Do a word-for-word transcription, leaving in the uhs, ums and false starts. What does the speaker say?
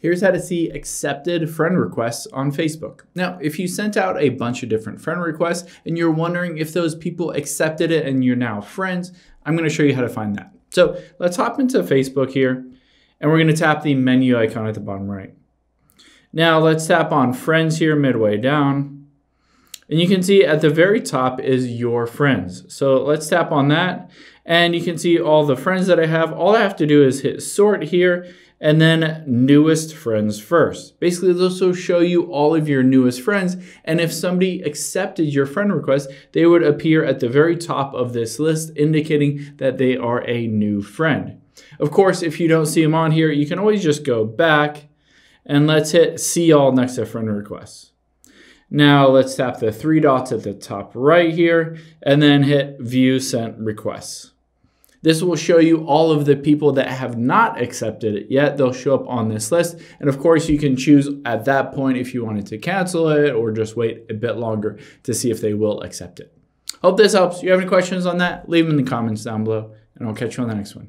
Here's how to see accepted friend requests on Facebook. Now, if you sent out a bunch of different friend requests and you're wondering if those people accepted it and you're now friends, I'm gonna show you how to find that. So let's hop into Facebook here and we're gonna tap the menu icon at the bottom right. Now let's tap on friends here midway down. And you can see at the very top is your friends. So let's tap on that. And you can see all the friends that I have. All I have to do is hit sort here and then newest friends first. Basically, this will show you all of your newest friends. And if somebody accepted your friend request, they would appear at the very top of this list, indicating that they are a new friend. Of course, if you don't see them on here, you can always just go back and let's hit see all next to friend requests. Now let's tap the three dots at the top right here and then hit view sent requests. This will show you all of the people that have not accepted it yet. They'll show up on this list. And of course you can choose at that point if you wanted to cancel it or just wait a bit longer to see if they will accept it. Hope this helps. If you have any questions on that, leave them in the comments down below and I'll catch you on the next one.